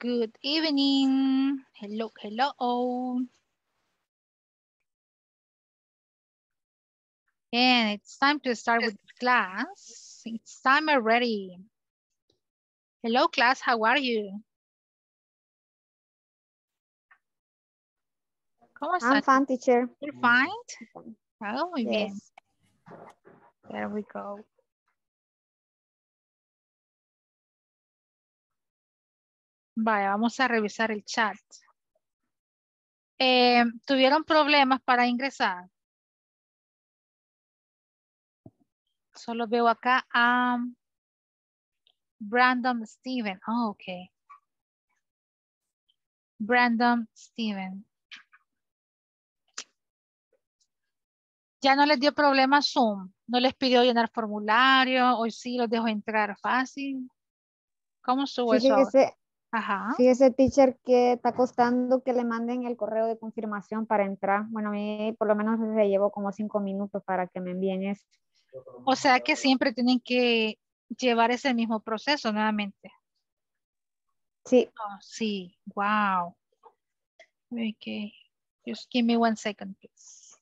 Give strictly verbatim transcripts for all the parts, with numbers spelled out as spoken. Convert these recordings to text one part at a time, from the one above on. Good evening. Hello, hello. And it's time to start with class. It's time already. Hello, class. How are you? I'm fine, teacher. You're fine? Oh, yes. Bien. There we go. Vaya, vamos a revisar el chat. Eh, ¿Tuvieron problemas para ingresar? Solo veo acá a um, Brandon Steven. Oh, ok. Brandon Steven. Ya no les dio problema Zoom. No les pidió llenar formulario. Hoy sí los dejó entrar fácil. ¿Cómo subo sí, eso ahora? Ajá. Sí, ese teacher que está costando que le manden el correo de confirmación para entrar. Bueno, a mí por lo menos se llevó como cinco minutos para que me envíen eso. O sea que siempre tienen que llevar ese mismo proceso nuevamente. Sí. Oh, sí, wow. Ok. Just give me one second, please.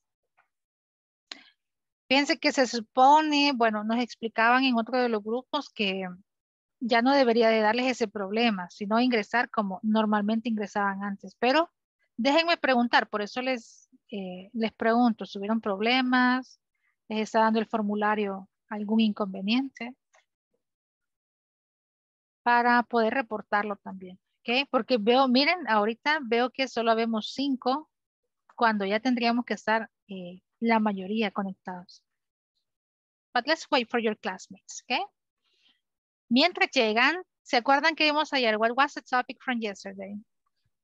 Piense que se supone, bueno, nos explicaban en otro de los grupos que ya no debería de darles ese problema, sino ingresar como normalmente ingresaban antes. Pero déjenme preguntar, por eso les, eh, les pregunto, ¿tuvieron problemas? ¿Les está dando el formulario algún inconveniente? Para poder reportarlo también, ¿ok? Porque veo, miren, ahorita veo que solo vemos cinco, cuando ya tendríamos que estar eh, la mayoría conectados. But let's wait for your classmates, ¿ok? Mientras llegan, ¿se acuerdan que vimos ayer? What was the topic from yesterday?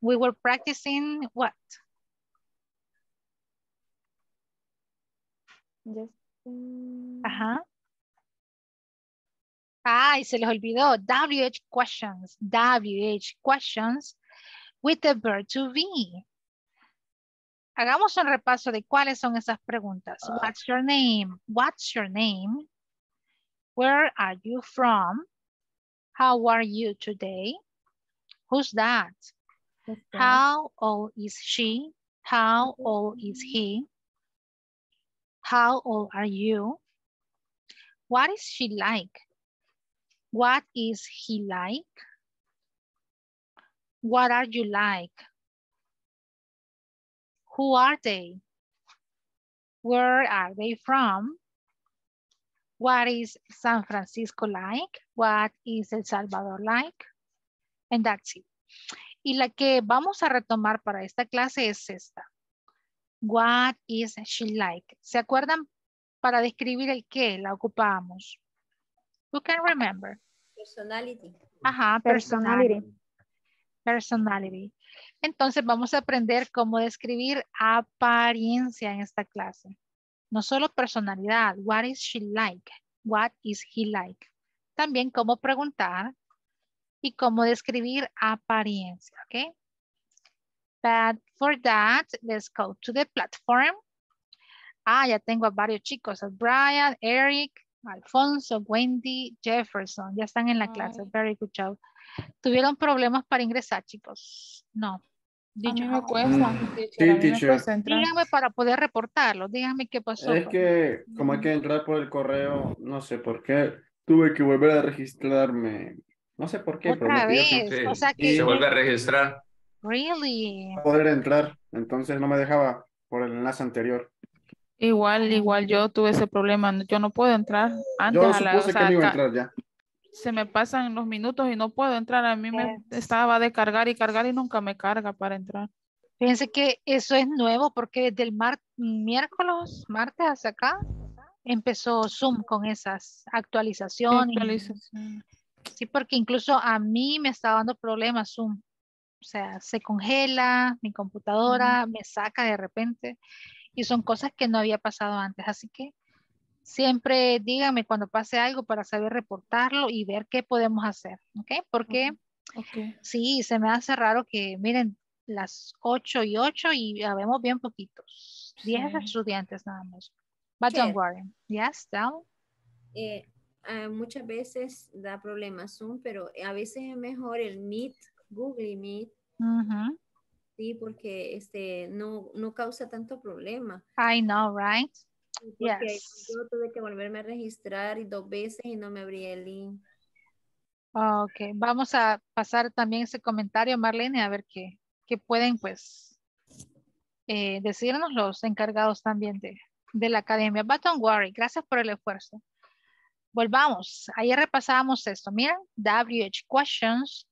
We were practicing what? Just... Ajá. Ay, se les olvidó. W H questions. W H questions with the verb to be. Hagamos un repaso de cuáles son esas preguntas. Uh. What's your name? What's your name? Where are you from? How are you today? Who's that? Okay. How old is she? How old is he? How old are you? What is she like? What is he like? What are you like? Who are they? Where are they from? What is San Francisco like? What is El Salvador like? And that's it. Y la que vamos a retomar para esta clase es esta. What is she like? ¿Se acuerdan? Para describir el qué la ocupamos. Who can remember? Personality. Ajá, personality. Personality. Entonces vamos a aprender cómo describir apariencia en esta clase. No solo personalidad, what is she like, what is he like. También cómo preguntar y cómo describir apariencia, ¿ok? But for that, let's go to the platform. Ah, ya tengo a varios chicos, a Brian, Eric, Alfonso, Wendy, Jefferson, ya están en la clase, very good job. ¿Tuvieron problemas para ingresar, chicos? No. A mí me cuesta. Sí, teacher. Díganme para poder reportarlo. Díganme qué pasó. Es que como hay que entrar por el correo, no sé por qué, tuve que volver a registrarme. No sé por qué. Otra vez. Sí. O sea que... Y se vuelve a registrar. Really. Para poder entrar. Entonces no me dejaba por el enlace anterior. Igual, igual yo tuve ese problema. Yo no puedo entrar antes. Yo supuse a la, o sea, que no iba a entrar ya. Se me pasan los minutos y no puedo entrar. A mí me estaba de cargar y cargar y nunca me carga para entrar. Fíjense que eso es nuevo porque desde el mar miércoles, martes hasta acá, empezó Zoom con esas actualizaciones. Actualización. Sí, porque incluso a mí me estaba dando problemas Zoom. O sea, se congela mi computadora, uh-huh. me saca de repente y son cosas que no había pasado antes. Así que siempre díganme cuando pase algo para saber reportarlo y ver qué podemos hacer, ¿ok? Porque okay. sí, se me hace raro que miren las ocho y ocho y ya vemos bien poquitos. diez sí. estudiantes nada más. But sí. don't worry. Yes, down. Eh, eh, muchas veces da problemas Zoom, pero a veces es mejor el Meet Google Meet. Uh-huh. Sí, porque este, no, no causa tanto problema. I know, right? Porque yes. Yo tuve que volverme a registrar dos veces y no me abrí el link. Ok, vamos a pasar también ese comentario, Marlene, a ver qué, qué pueden pues eh, decirnos los encargados también de, de la academia. But don't worry, gracias por el esfuerzo. Volvamos, ayer repasábamos esto, miren, W H questions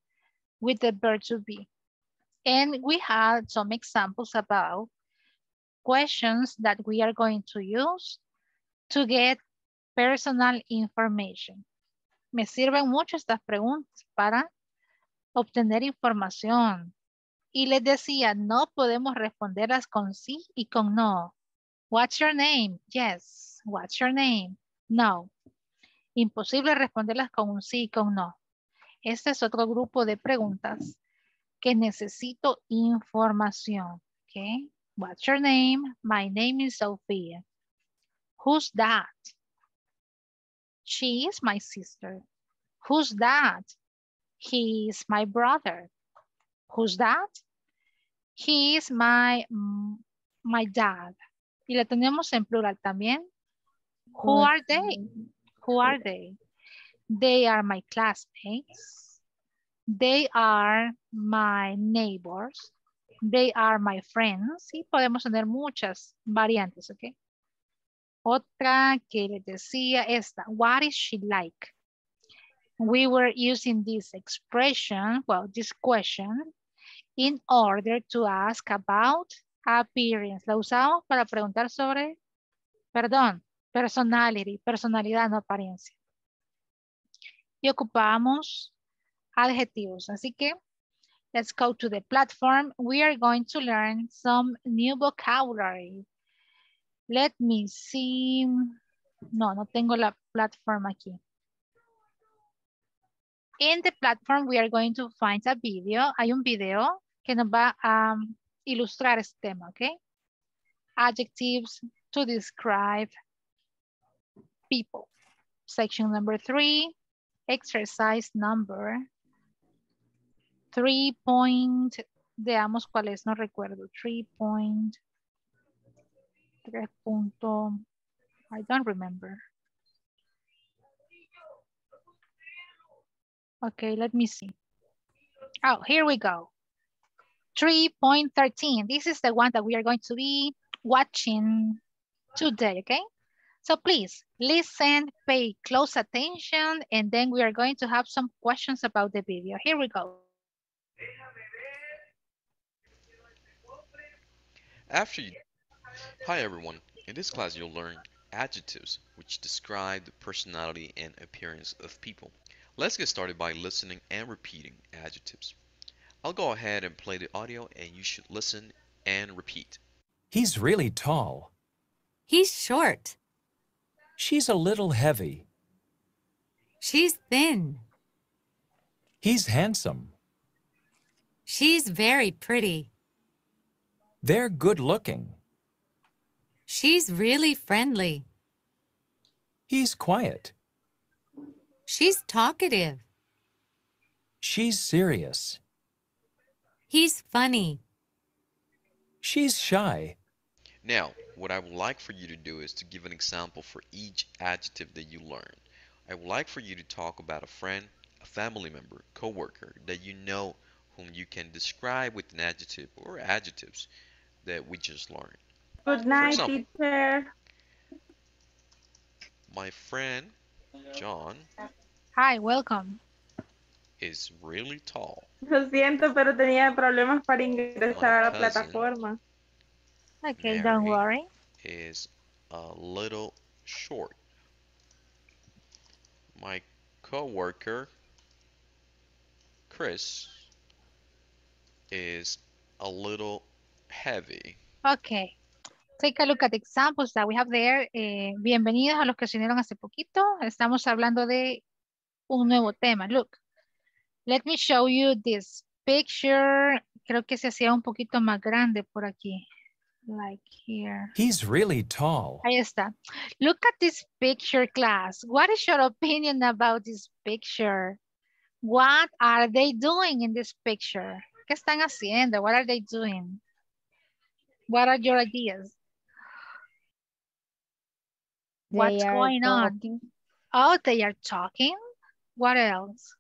with the verb to be. And we had some examples about questions that we are going to use to get personal information. Me sirven mucho estas preguntas para obtener información. Y les decía, no podemos responderlas con sí y con no. What's your name? Yes. What's your name? No. Imposible responderlas con un sí y con no. Este es otro grupo de preguntas que necesito información. Okay. What's your name? My name is Sophia. Who's that? She is my sister. Who's that? He is my brother. Who's that? He is my, my dad. Y la tenemos en plural también. Who are they? Who are they? They are my classmates. They are my neighbors. They are my friends. Y podemos tener muchas variantes, ¿ok? Otra que les decía esta. What is she like? We were using this expression, well, this question, in order to ask about appearance. La usamos para preguntar sobre, perdón, personality, personalidad, no apariencia. Y ocupamos adjetivos. Así que, let's go to the platform. We are going to learn some new vocabulary. Let me see. No, no tengo la platform aquí. In the platform, we are going to find a video. Hay un video que nos va a um, ilustrar este tema, ¿ok? Adjectives to describe people. Section number three, exercise number three point, veamos cuál es, no recuerdo, three point, tres punto, I don't remember. Okay, let me see. Oh, here we go. three point thirteen, this is the one that we are going to be watching today, okay? So please listen, pay close attention, and then we are going to have some questions about the video. Here we go. After you... Hi everyone, in this class you'll learn adjectives which describe the personality and appearance of people. Let's get started by listening and repeating adjectives. I'll go ahead and play the audio and you should listen and repeat. He's really tall. He's short. She's a little heavy. She's thin. He's handsome. She's very pretty. They're good looking. She's really friendly. He's quiet. She's talkative. She's serious. He's funny. She's shy. Now, what I would like for you to do is to give an example for each adjective that you learn. I would like for you to talk about a friend, a family member, coworker that you know whom you can describe with an adjective or adjectives that we just learned. Good night, example, teacher. My friend, John. Hi, welcome. Is really tall. Lo siento, pero tenía problemas para ingresar a la plataforma. Okay, Mary don't worry. Is a little short. My coworker, Chris, is a little heavy. Okay. Take a look at the examples that we have there. Eh, bienvenidos a los que se unieron hace poquito. Estamos hablando de un nuevo tema. Look, let me show you this picture. Creo que se hacía un poquito más grande por aquí. Like here. He's really tall. Ahí está. Look at this picture, class. What is your opinion about this picture? What are they doing in this picture? ¿Qué están haciendo? What are they doing? What are your ideas? They What's going talking. on? Oh, they are talking. What else?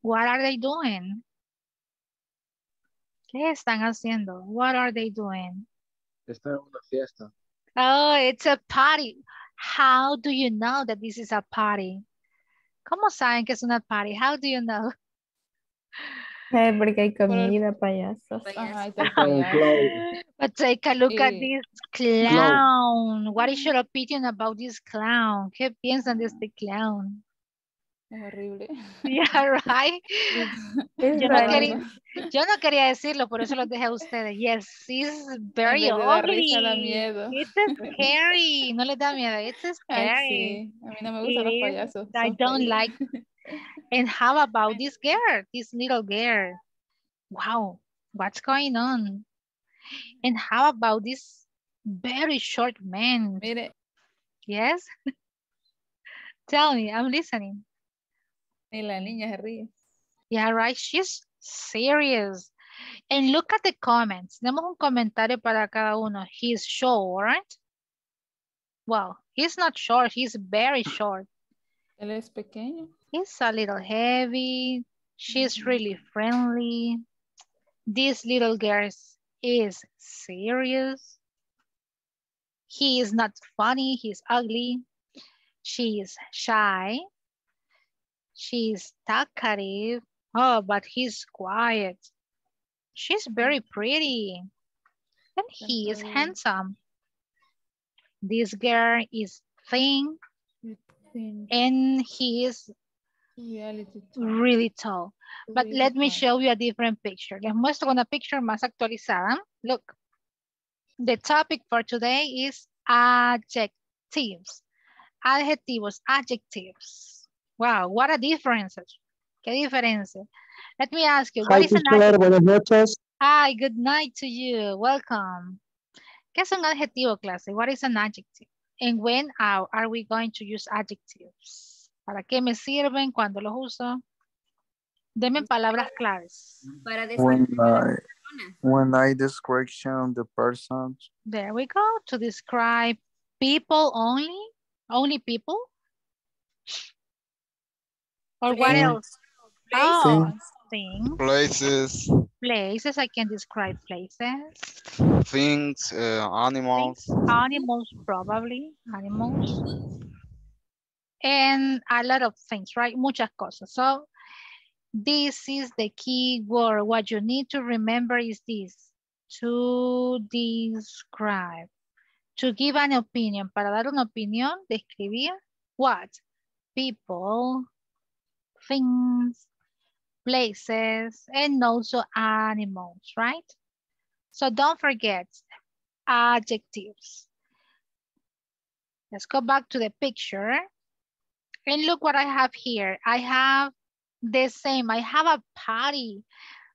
What are they doing? ¿Qué están haciendo? What are they doing? Está en una fiesta. Oh, it's a party. How do you know that this is a party? ¿Cómo saben que es una party? How do you know? Hey, porque hay comida, payasos. Payaso. Payaso. But take a look at this clown. What is your opinion about this clown? ¿Qué piensan de este clown? Es horrible. Yeah, right. Yo no, quería, yo no quería decirlo, por eso los dejé a ustedes. Yes, it's very ugly. It's scary. No les da miedo. It's scary. Ay, sí. A mí no me gustan It, los payasos. I don't like. And how about this girl, this little girl? Wow, what's going on? And how about this very short man? Mire. Yes. Tell me, I'm listening. Y la niña se ríe. Yeah, right. She's serious. And look at the comments. Tenemos un comentario para cada uno. He's short, right? Well, he's not short. He's very short. Él es pequeño. He's a little heavy. She's really friendly. This little girl is serious. He is not funny. He's ugly. She is shy. She's talkative. Oh, but he's quiet. She's very pretty. And he is handsome. This girl is thin. And he is really tall. But let me show you a different picture. Les muestro una picture más actualizada. Look. The topic for today is adjectives. Adjetivos, adjectives. Wow, what a difference. Qué diferencia. Let me ask you, what Hi, is an adjective? Buenas noches. Hi, good night to you. Welcome. ¿Qué es un adjetivo, clase? What is an adjective? And when are, are we going to use adjectives? ¿Para qué me sirven? ¿Cuándo los uso? Denme palabras claves. Para when, I, when I describe the person. There we go. To describe people only? Only people? Or what things. else? Oh, things. Places. Places, I can describe places. Things, uh, animals. Things, animals, probably, animals. And a lot of things, right? Muchas cosas. So this is the key word. What you need to remember is this. To describe. To give an opinion. Para dar una opinión, describir. What? People. Things, places, and also animals, right? So don't forget adjectives. Let's go back to the picture. And look what I have here. I have the same. I have a party,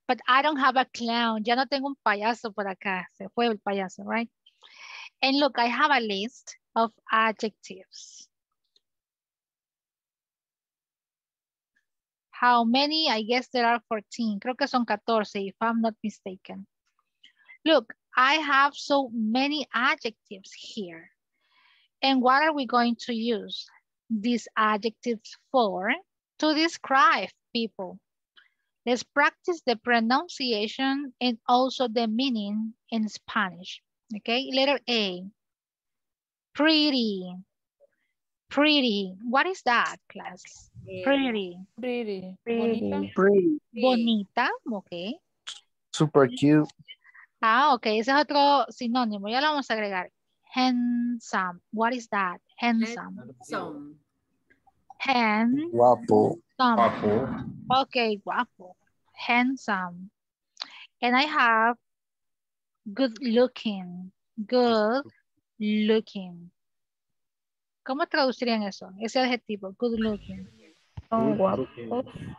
but I don't have a clown. Ya no tengo un payaso por acá. Se fue el payaso, right? And look, I have a list of adjectives. How many? I guess there are fourteen. Creo que son catorce, if I'm not mistaken. Look, I have so many adjectives here. And what are we going to use these adjectives for? To describe people. Let's practice the pronunciation and also the meaning in Spanish. Okay, letter A. Pretty. Pretty. What is that, class? Pretty. Pretty. Pretty. Bonita. Pretty. Bonita. Okay. Super cute. Ah, okay. Ese es otro sinónimo. Ya lo vamos a agregar. Handsome. What is that? Handsome. Handsome. Handsome. Guapo. Guapo. Okay, guapo. Handsome. And I have good looking. Good looking. ¿Cómo traducirían eso? Ese adjetivo, good looking. Oh, guapo.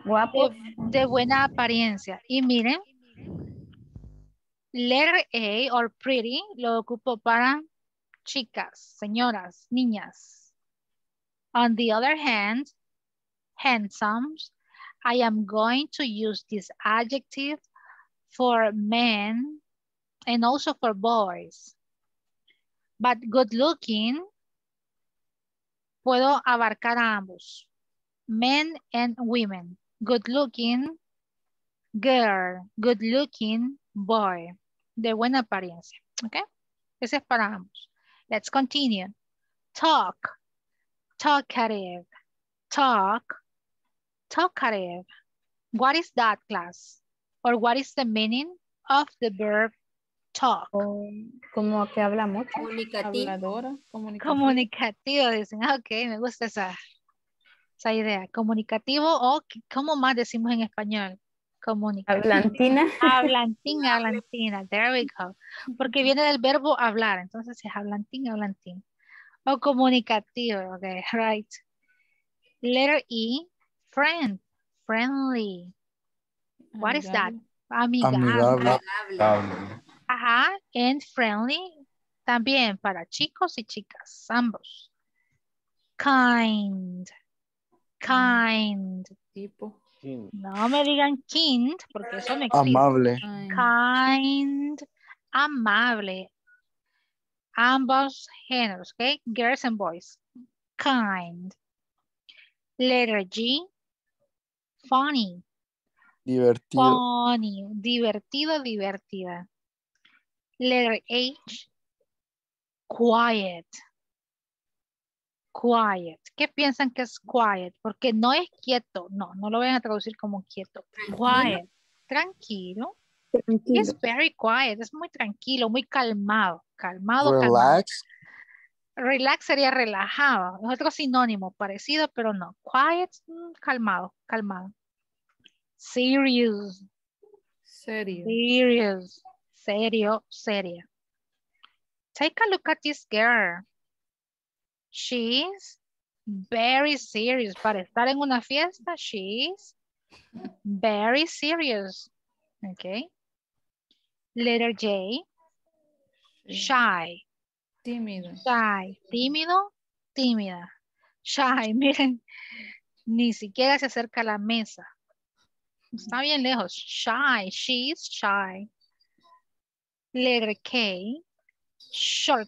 Guapo. De, de buena apariencia. Y miren, letter A or pretty lo ocupo para chicas, señoras, niñas. On the other hand, handsome, I am going to use this adjective for men and also for boys. But good looking, puedo abarcar a ambos, men and women. Good looking girl, good looking boy, de buena apariencia, okay? Ese es para ambos. Let's continue. Talk, talkative, talk, talkative. What is that, class? Or what is the meaning of the verb talk? Como que habla mucho. Comunicativo. Habladora. Comunicativo. Comunicativo, dicen. Ok, me gusta esa, esa idea. Comunicativo o, ¿cómo más decimos en español? Comunicativo. Hablantina. Hablantina, hablantina. There we go. Porque viene del verbo hablar. Entonces es hablantina, hablantina. O comunicativo. Ok, right. Letter E. Friend. Friendly. What is that? Amigable. Amigable. Ajá, and friendly, también para chicos y chicas, ambos. Kind, kind. Tipo. No me digan kind, porque eso me explica. Amable. Kind, amable. Ambos géneros, okay? Girls and boys. Kind. Letter G, funny. Divertido. Funny, divertido, divertida. Letter H, quiet. Quiet. ¿Qué piensan que es quiet? Porque no es quieto. No, no lo vayan a traducir como quieto. Quiet. Tranquilo. Tranquilo. It's very quiet. Es muy tranquilo, muy calmado. Calmado, relax. Calmado. Relax sería relajado. Es otro sinónimo parecido, pero no. Quiet, calmado, calmado. Serious. Serious. Serious. Serio, seria. Take a look at this girl. She's very serious. Para estar en una fiesta, she's very serious. Okay. Letter J. Shy. Tímido. Shy. Tímido, tímida. Shy. Miren, ni siquiera se acerca a la mesa. Está bien lejos. Shy. She's shy. Letter K, short,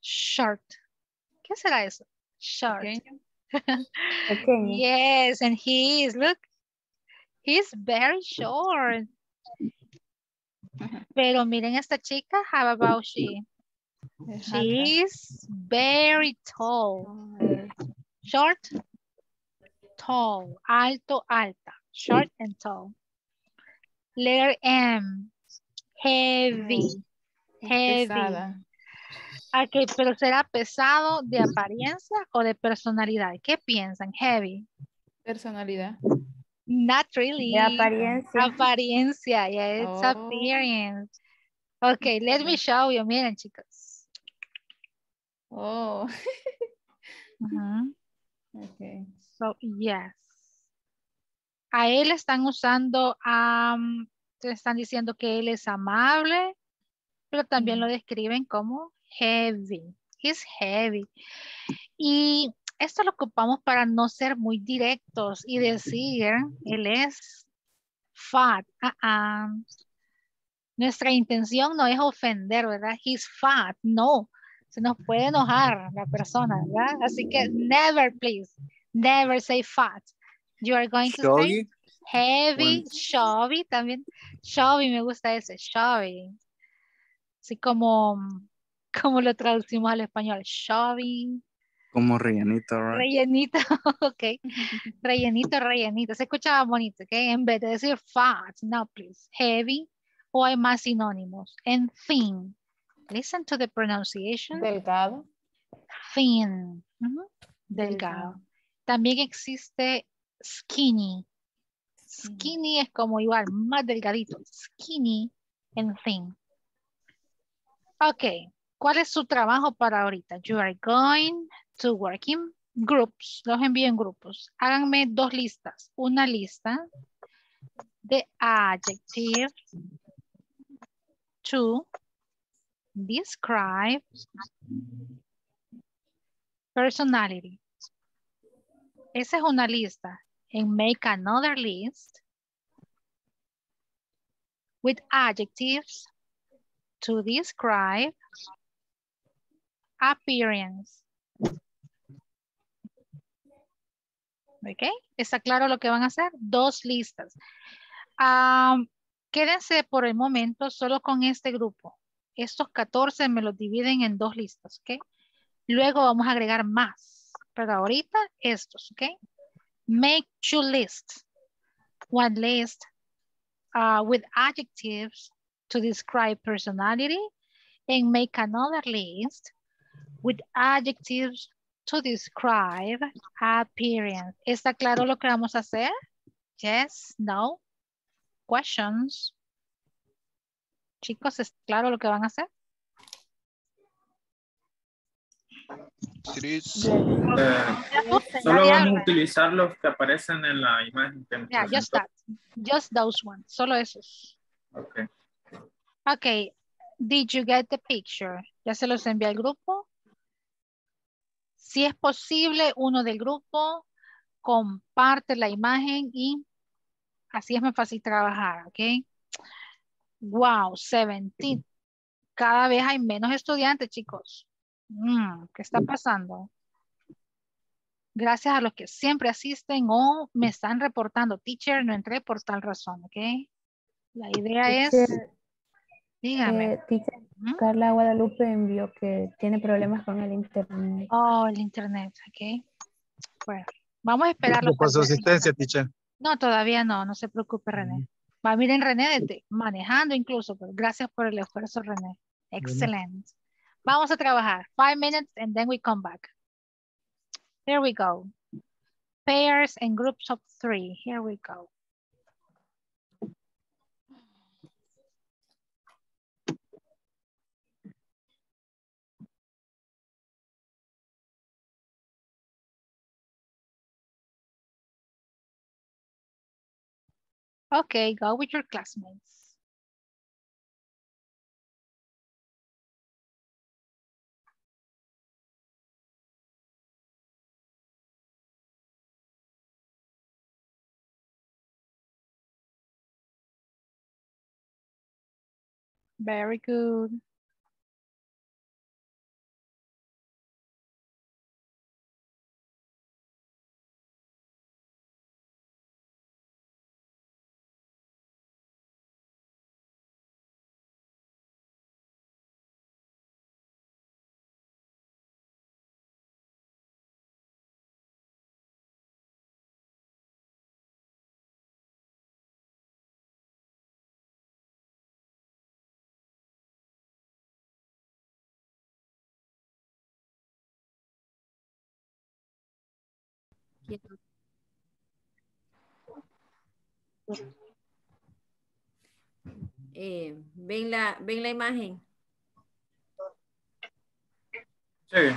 short. ¿Qué será eso? Short. Okay. Okay. Yes, and he is, look, he's very short. Pero miren esta chica, how about she? She's very tall. Short, tall, alto, alta. Short and tall. Letter M. Heavy, heavy. Pesada. Okay, pero será pesado de apariencia o de personalidad. ¿Qué piensan? Heavy. Personalidad. Not really. De apariencia. Apariencia, yeah, it's oh. Appearance. Okay, let me show you. Miren, chicos. Oh. Uh-huh. Okay. So, yes. A él están usando... Um, están diciendo que él es amable, pero también lo describen como heavy. He's heavy. Y esto lo ocupamos para no ser muy directos y decir, él es fat. Uh-uh. Nuestra intención no es ofender, ¿verdad? He's fat. No. Se nos puede enojar la persona, ¿verdad? Así que never, please. Never say fat. You are going to say... Heavy, chubby, también. Chubby, me gusta ese, chubby. Así como, como lo traducimos al español, chubby. Como rellenito, right? Rellenito, ok. Rellenito, rellenito. Se escuchaba bonito, ok. En vez de decir fat, no, please. Heavy, o hay más sinónimos. And thin. Listen to the pronunciation. Delgado. Thin. Uh-huh. Delgado. Delgado. También existe skinny. Skinny es como igual, más delgadito. Skinny and thin. Ok. ¿Cuál es su trabajo para ahorita? You are going to work in groups. Los envío en grupos. Háganme dos listas. Una lista de adjectives to describe personality. Esa es una lista. And make another list with adjectives to describe appearance. Ok, está claro lo que van a hacer. Dos listas. Um, quédense por el momento solo con este grupo. Estos catorce me los dividen en dos listas. Ok, luego vamos a agregar más. Pero ahorita estos. Ok, make two lists. One list uh, with adjectives to describe personality, and make another list with adjectives to describe appearance. ¿Está claro lo que vamos a hacer? Yes, no, questions. Chicos, ¿está claro lo que van a hacer? Chris, eh, solo vamos a utilizar los que aparecen en la imagen. Yeah, just that, just those ones, solo esos. Okay. Okay, did you get the picture? ¿Ya se los envié al grupo? Si es posible, uno del grupo comparte la imagen y así es más fácil trabajar, ¿ok? Wow, seventeen. Cada vez hay menos estudiantes, chicos. Mm, ¿qué está pasando? Gracias a los que siempre asisten o me están reportando. Teacher, no entré por tal razón, ¿ok? La idea teacher, es... Dígame. Eh, teacher, ¿Mm? Carla Guadalupe envió que tiene problemas con el internet. Oh, el internet, ok. Bueno, vamos a esperarlo. ¿Con su asistencia, teacher? No, todavía no, no se preocupe, René. Va, miren, René, desde, manejando incluso, pero gracias por el esfuerzo, René. Excelente. Vamos a trabajar. Five minutes and then we come back. Here we go. Pairs and groups of three. Here we go. Okay, go with your classmates. Very good. Eh, ¿ven, la, ¿Ven la imagen? Sí.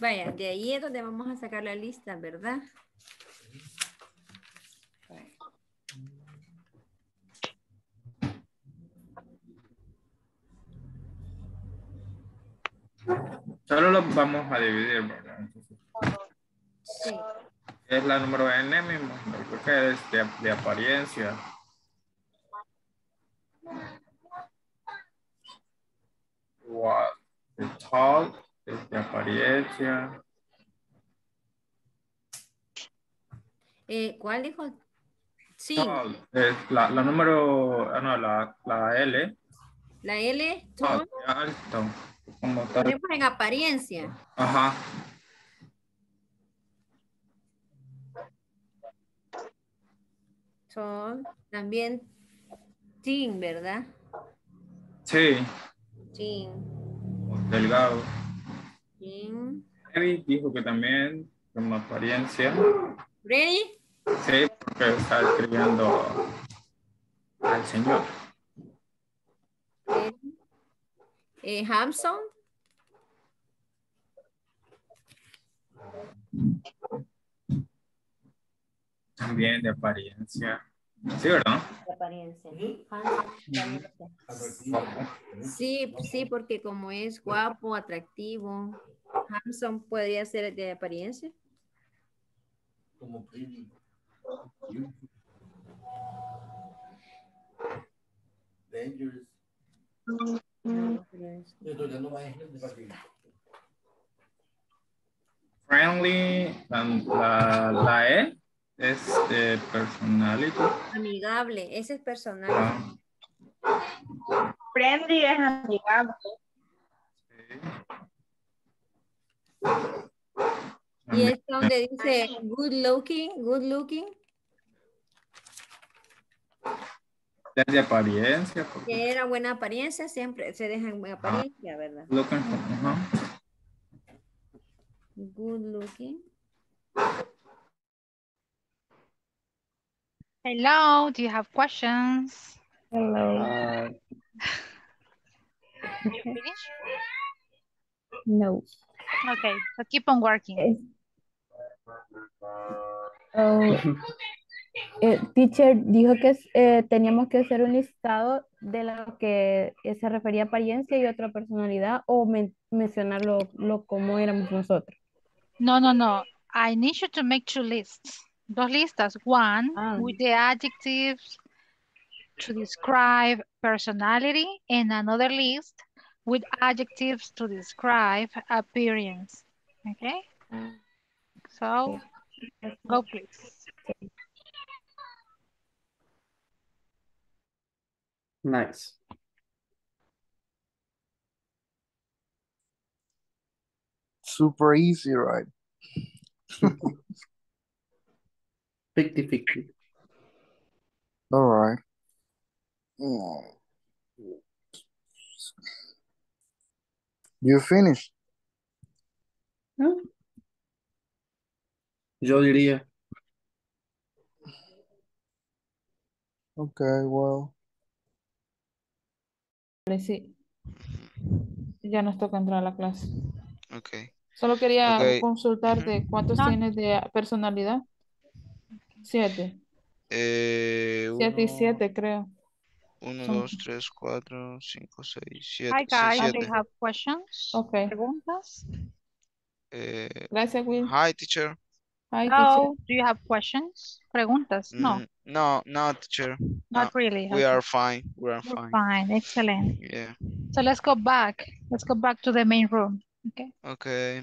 Vaya, de ahí es donde vamos a sacar la lista, ¿verdad? Solo los vamos a dividir, ¿verdad? Entonces, sí. Es la número N mismo, creo que es de, de apariencia. What? The tall es de apariencia. Eh, ¿Cuál dijo? Sí. Tall, es la, la número, ah, no, la, la L. La L, tall. Alto. Ponemos en apariencia. Ajá. Tall. También thin, ¿verdad? Sí. Thin. Delgado. Thin. Ready dijo que también con apariencia. ¿Ready? Sí, porque está escribiendo al señor. Ready. Eh, Hamson. También de apariencia. Sí, ¿verdad? Apariencia. Sí, sí, porque como es guapo, atractivo, handsome podría ser de apariencia. Como pretty. Dangerous. Friendly, la, la E es eh, personality. Amigable, ese es personal. Ah. Friendly es amigable. Sí. Y es donde dice good looking, good looking. De apariencia. Porque... que era buena apariencia, siempre se dejan buena apariencia, ah, ¿verdad? Looking, uh-huh. Good looking. Hello, do you have questions? Hello. Uh, Did you finish? No. Okay, so keep on working. Oh. Eh, teacher dijo que eh, teníamos que hacer un listado de lo que se refería a apariencia y otra personalidad, o men mencionar lo, lo como éramos nosotros. No, no, no. I need you to make two lists. Dos listas. One ah. with the adjectives to describe personality, and another list with adjectives to describe appearance. Okay? So, go please. Okay. Nice. Super easy, right? fifty fifty. All right. You finished? No. Yo diría. Okay, well. Sí, ya nos toca entrar a la clase. Okay. Solo quería okay. consultarte cuántos no. tienes de personalidad. Siete. Eh, uno, siete y siete, creo. Uno, Son... dos, tres, cuatro, cinco, seis, siete. Hi guys, seis, siete. I have questions. Okay. Preguntas. Eh, Gracias, Will. Hi teacher. Hi Hello. teacher. Do you have questions? Preguntas. No. Mm, no, no, teacher. Not no, really. We okay. are fine. We are We're fine. Fine. Excellent. Yeah. So let's go back. Let's go back to the main room. Okay. Okay.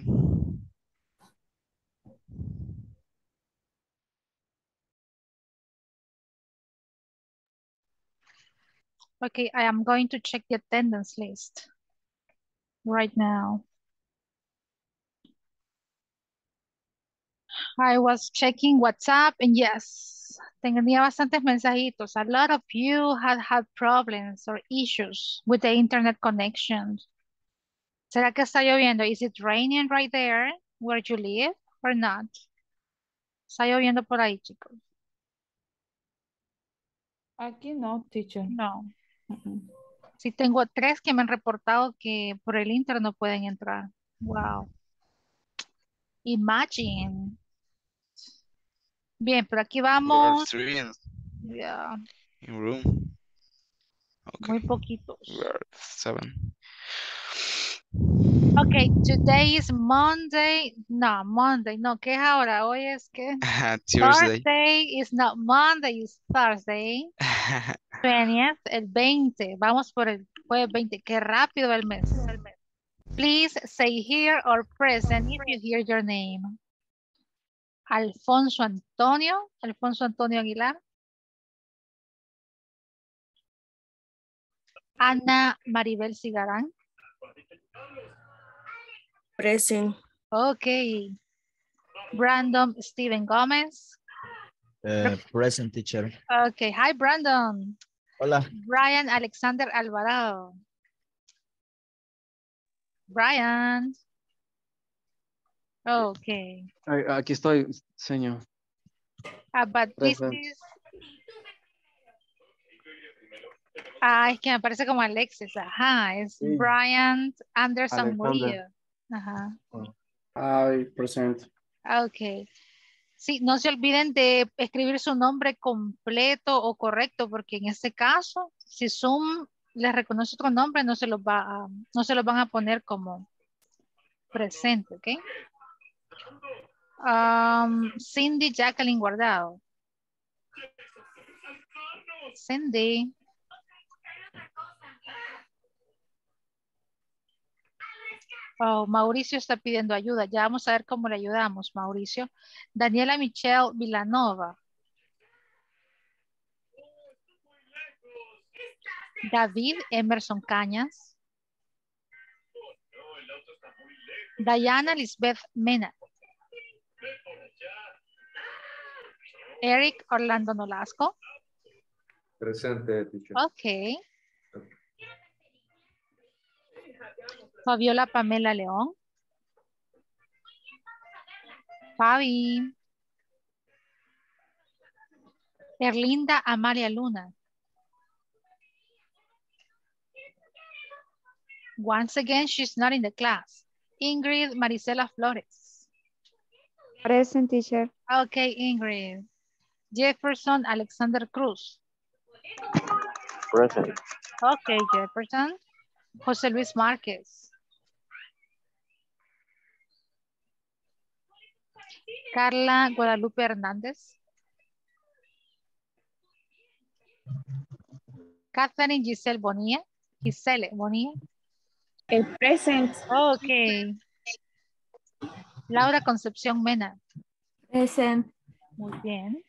Okay. I am going to check the attendance list right now. I was checking WhatsApp, and yes, tenía bastantes mensajitos. A lot of you had had problems or issues with the internet connection. ¿Será que está lloviendo? Is it raining right there where you live or not? ¿Está lloviendo por ahí, chicos? Aquí no, teacher. No. Mm-hmm. Sí, tengo tres que me han reportado que por el internet no pueden entrar. Wow. Imagine. Bien, pero aquí vamos. Yeah. In room. Okay. Muy poquitos. Seven. Okay, today is Monday. No, Monday. No, ¿qué es ahora? Hoy es que... Tuesday. Thursday is not Monday, it's Thursday. twentieth, el veinte. Vamos por el jueves veinte. Qué rápido el mes. El mes. Please say here or present if you hear your name. Alfonso Antonio, Alfonso Antonio Aguilar. Ana Maribel Cigarán. Present. Okay. Brandon Steven Gomez. Uh, present, teacher. Okay. Hi, Brandon. Hola. Brian Alexander Alvarado. Brian. Okay. Aquí estoy, señor. Ah, but this is... Ah, es que me parece como Alexis. Ajá, es sí. Bryant Anderson Murillo. Ajá. I present. Okay. Sí, no se olviden de escribir su nombre completo o correcto, porque en este caso, si Zoom les reconoce otro nombre, no se los va a, no se los van a poner como presente, ¿ok? Um, Cindy Jacqueline Guardado. Cindy. Oh, Mauricio está pidiendo ayuda. Ya vamos a ver cómo le ayudamos, Mauricio. Daniela Michelle Villanova. David Emerson Cañas. Diana Lisbeth Mena. Eric Orlando Nolasco. Presente, teacher. Ok. Fabiola Pamela León. Fabi. Erlinda Amalia Luna. Once again, she's not in the class. Ingrid Maricela Flores. Present, teacher. Okay, Ingrid. Jefferson Alexander Cruz. Present. Okay, Jefferson. José Luis Márquez. Carla Guadalupe Hernández. Catherine Giselle Bonilla. Giselle Bonilla. El present. Ok. Laura Concepción Mena. Present. Muy bien.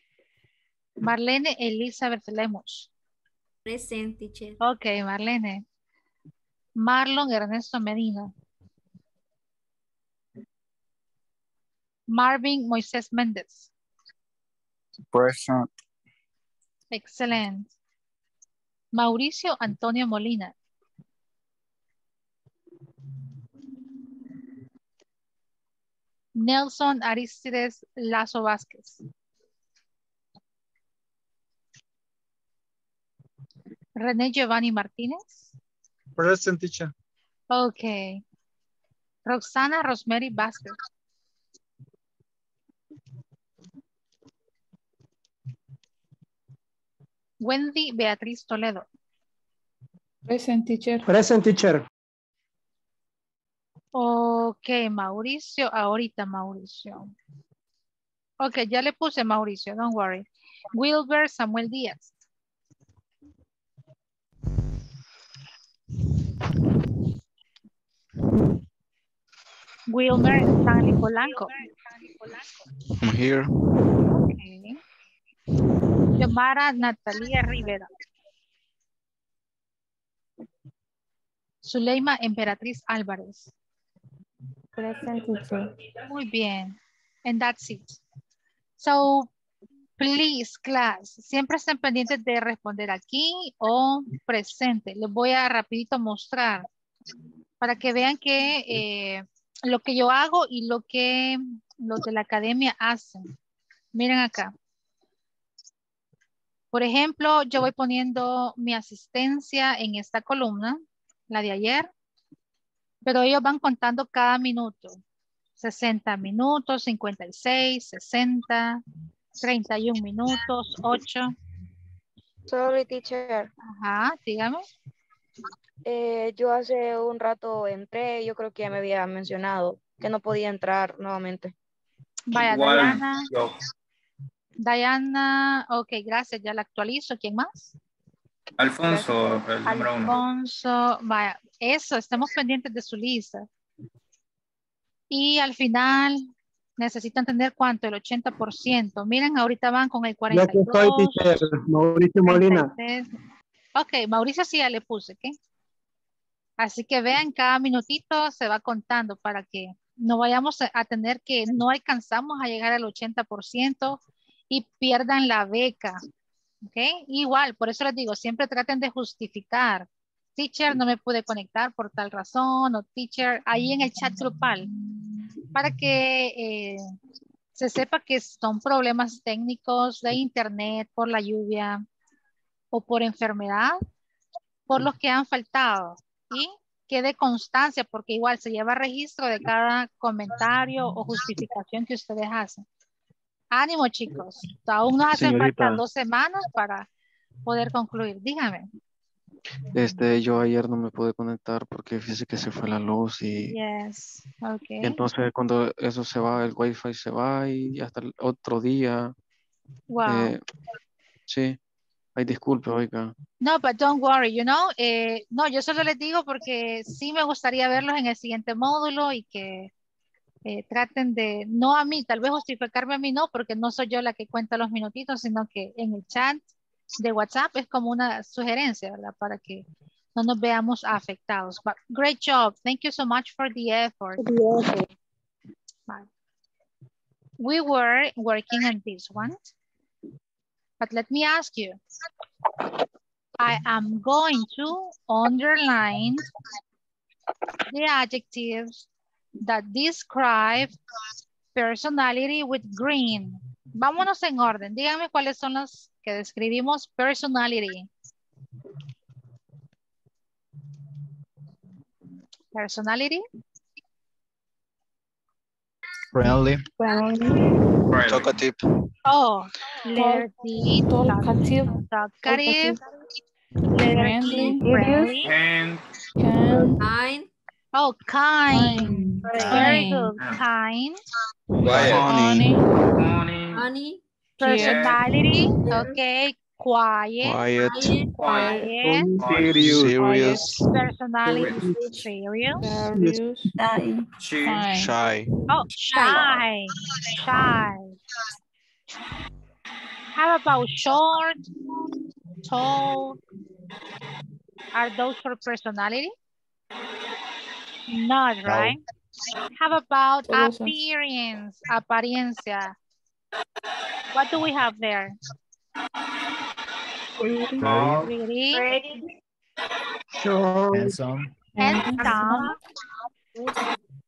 Marlene Elizabeth Lemos. Present, teacher. Ok, Marlene. Marlon Ernesto Medina. Marvin Moises Mendez. Present. Excellent. Mauricio Antonio Molina. Nelson Aristides Lazo Vásquez. René Giovanni Martínez. Present, teacher. Okay. Roxana Rosemary Vásquez. Wendy Beatriz Toledo. Present, teacher. Present, teacher. Ok, Mauricio, ahorita Mauricio. Ok, ya le puse Mauricio, don't worry. Wilber Samuel Díaz. Wilmer Stanley Polanco. I'm here. Okay. Yomara Natalia Rivera. Suleyma Emperatriz Alvarez. Present, teacher. Muy bien. And that's it. So, please, class, siempre estén pendientes de responder aquí o presente. Les voy a rapidito mostrar para que vean que eh, lo que yo hago y lo que los de la academia hacen. Miren acá. Por ejemplo, yo voy poniendo mi asistencia en esta columna, la de ayer, pero ellos van contando cada minuto. sesenta minutos, cincuenta y seis, sesenta, treinta y uno minutos, ocho. Sorry, teacher. Ajá, dígame. Eh, yo hace un rato entré, yo creo que ya me había mencionado que no podía entrar nuevamente. Vaya, igual, Diana. Yo. Diana, ok, gracias, ya la actualizo. ¿Quién más? Alfonso, el número uno. Alfonso, vaya, eso, estamos pendientes de su lista. Y al final necesitan tener cuánto, el ochenta por ciento. Miren, ahorita van con el cuarenta y dos. Yo soy teacher, Mauricio Molina. Ok, Mauricio sí ya le puse, ¿ok? Así que vean, cada minutito se va contando para que no vayamos a tener que, no alcanzamos a llegar al ochenta por ciento y pierdan la beca, ¿ok? Igual, por eso les digo, siempre traten de justificar. Teacher, no me pude conectar por tal razón, o teacher, ahí en el chat grupal, para que eh, se sepa que son problemas técnicos de internet, por la lluvia, o por enfermedad, por los que han faltado, y quede constancia, porque igual se lleva registro de cada comentario o justificación que ustedes hacen. Ánimo, chicos. Aún nos hacen falta dos semanas para poder concluir. Dígame. Este, yo ayer no me pude conectar porque fíjese que se fue la luz y, yes. Okay. Y entonces cuando eso se va, el wifi se va y hasta el otro día. Wow. Eh, sí. Ay, disculpe, oiga. No, but don't worry, you know. Eh, no, yo solo les digo porque sí me gustaría verlos en el siguiente módulo y que eh, traten de, no a mí, tal vez justificarme a mí no, porque no soy yo la que cuenta los minutitos, sino que en el chat de WhatsApp es como una sugerencia, ¿verdad? Para que no nos veamos afectados. But great job. Thank you so much for the effort. Okay. Bye. We were working on this one. But let me ask you, I am going to underline the adjectives that describe personality with green. Vámonos en orden. Díganme cuáles son los que describimos personality. Personality. Friendly. Friendly. Talkative. Oh, talkative. Talkative. Talkative. Friendly. Friendly. Kind. Kind. Oh, kind. Very good. Kind. Funny. Funny. Personality. Okay. Quiet. Quiet. Quiet. Serious. Personality. Serious. Shy. Shy. Oh, shy. Shy. How about short, tall? Are those for personality? Not, right? How about appearance? Apariencia. What do we have there? Pretty. Pretty. Pretty. Sure. Handsome. Handsome.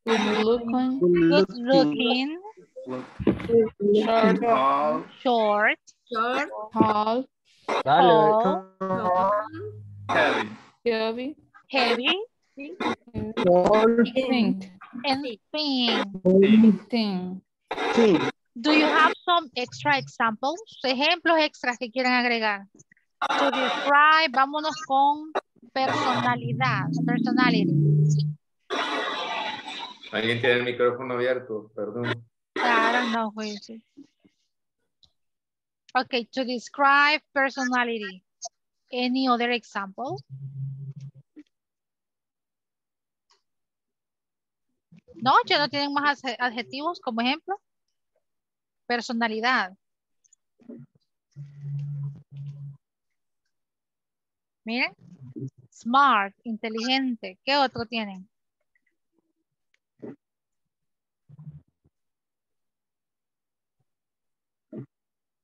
Good looking. Good looking. Short. Tall. Short. Short. Tall. Tall. Tall. Heavy. Heavy. Heavy. Thin. And thin. Thin. Thin. Do you have some extra examples? Ejemplos extras que quieran agregar. To describe, vámonos con personalidad. Personality. Alguien tiene el micrófono abierto, perdón. I don't know who is it. Okay, to describe personality. Any other example? No, ya no tienen más adjetivos como ejemplo. Personalidad. Miren. Smart, inteligente. ¿Qué otro tienen?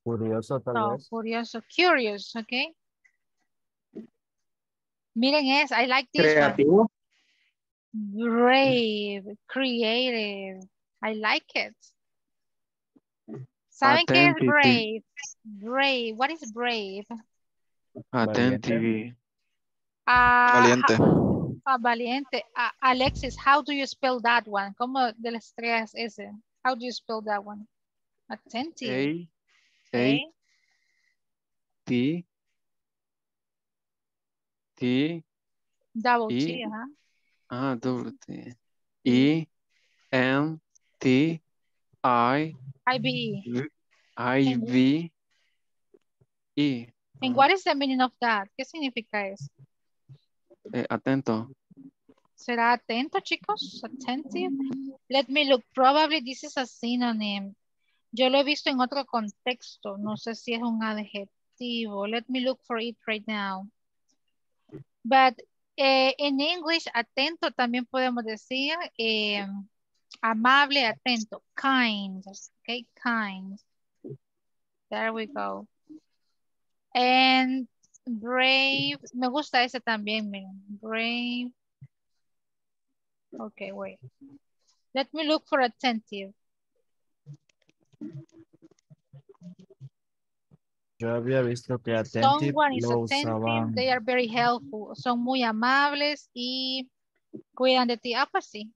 Curioso, tal no, vez. Curioso. Curious, ok. Miren, es, I like this. Creativo. One. Brave, creative. I like it. ¿Saben qué es brave? Brave. What is brave? Attentive. Uh, valiente. Uh, valiente. Uh, Alexis, how do you spell that one? ¿Cómo de las tres ese? How do you spell that one? Attentive. A, A, A. T. T. Double e, T, ajá. Ah, double T. E. M. T. I. I B E. I B E. And what is the meaning of that? ¿Qué significa eso? Eh, atento. ¿Será atento, chicos? Attentive. Let me look. Probably this is a synonym. Yo lo he visto en otro contexto. No sé si es un adjetivo. Let me look for it right now. But eh, in English, atento también podemos decir... Eh, amable, atento, kind, okay, kind. There we go. And brave, me gusta ese también, miren, brave. Okay, wait. Let me look for attentive. Yo había visto que attentive. Someone is attentive, they are very helpful. Son muy amables y cuidan de ti. Ah, pues sí.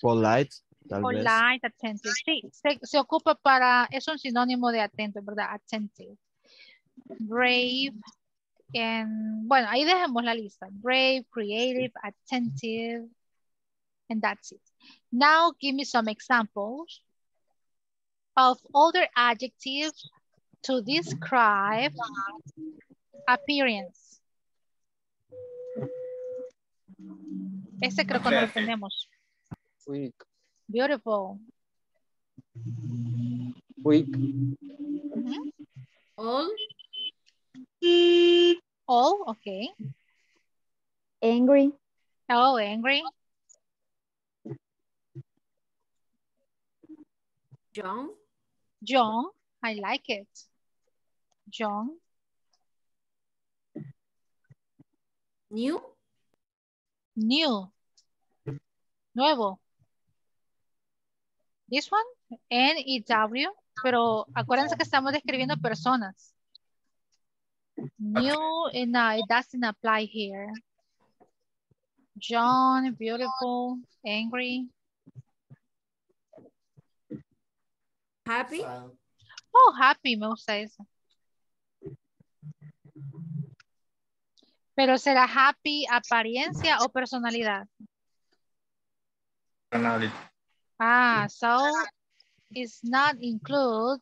Polite. Tal Polite, vez. Attentive. Sí, se, se ocupa para, es un sinónimo de atento, ¿verdad? Attentive. Brave. And, bueno, ahí dejemos la lista. Brave, creative, attentive. And that's it. Now give me some examples of other adjectives to describe appearance. Este creo que no lo tenemos. Weak. Beautiful. Weak. Mm-hmm. All. All, okay. Angry. Oh, angry. John. John, I like it. John. New. New. Nuevo. This one, N y W, pero acuérdense que estamos describiendo personas. New, and no, it doesn't apply here. John, beautiful, angry. Happy? Oh, happy, me gusta eso. Pero será happy, apariencia o personalidad? Personality. Ah, so it's not included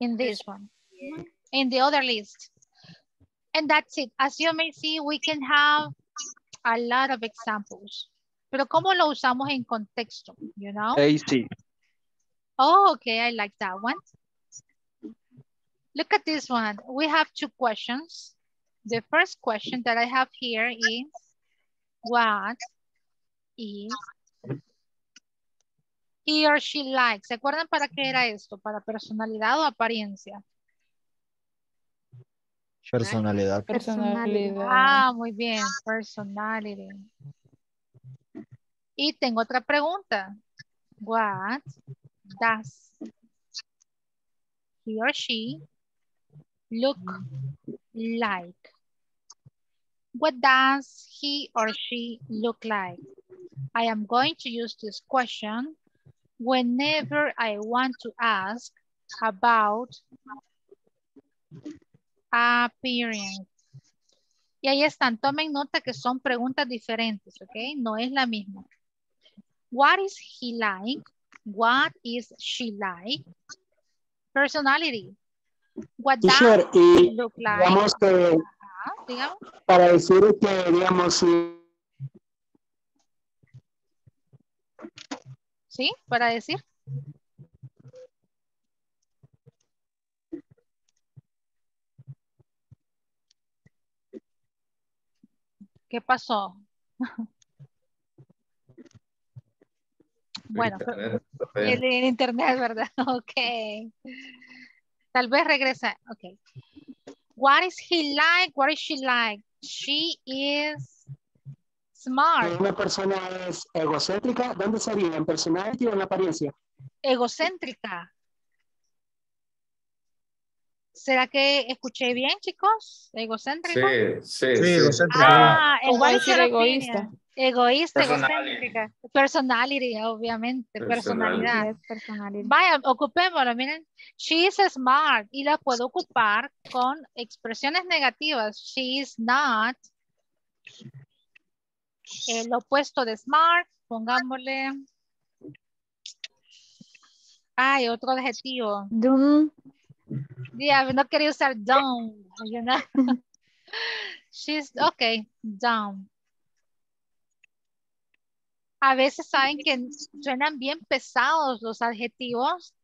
in this one, in the other list. And that's it. As you may see, we can have a lot of examples. Pero ¿cómo lo usamos en contexto? You know? Lazy. Oh, okay. I like that one. Look at this one. We have two questions. The first question that I have here is, what is he or she likes? ¿Se acuerdan para qué era esto? ¿Para personalidad o apariencia? Personalidad. Personalidad. Ah, muy bien. Personality. Y tengo otra pregunta. What does he or she look like? What does he or she look like? I am going to use this question whenever I want to ask about appearance. Y ahí están, tomen nota que son preguntas diferentes, ¿ok? No es la misma. What is he like? What is she like? Personality. What does sure, he look like? Digamos que, Ajá, para decir que, digamos, ¿sí? Para decir. ¿Qué pasó? Bueno, internet, el, el internet, ¿verdad? Ok. Tal vez regresa. Ok. What is he like? What is she like? She is smart. ¿Una persona es egocéntrica? ¿Dónde sería? ¿En personalidad o en la apariencia? Egocéntrica. ¿Será que escuché bien, chicos? ¿Egocéntrica? Sí, sí, sí, egocéntrica. Ah, igual es egoísta. Egoísta, egocéntrica. Personality, obviamente. Personalidad. Personality. Vaya, ocupémoslo, miren. She is smart. Y la puedo ocupar con expresiones negativas. She is not. El opuesto de smart. Pongámosle. Ay, otro adjetivo. Dum. Yeah, no quería usar down, you know. She's, okay, down. A veces saben que suenan bien pesados los adjetivos